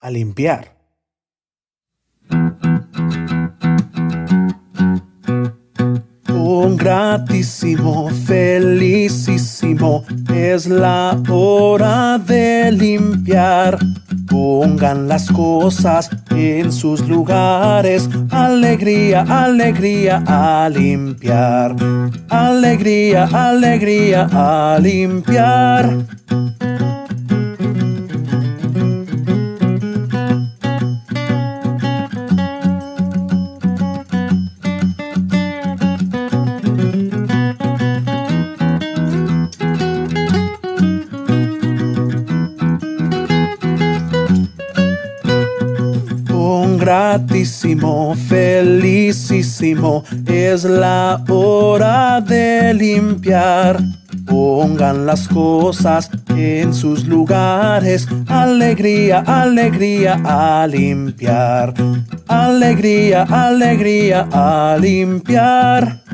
a limpiar. Un gratísimo, felicísimo, es la hora de limpiar. Pongan las cosas en sus lugares, alegría, alegría, a limpiar. Alegría, alegría, a limpiar. Gratísimo, felicísimo, es la hora de limpiar. Pongan las cosas en sus lugares, alegría, alegría, a limpiar. Alegría, alegría, a limpiar.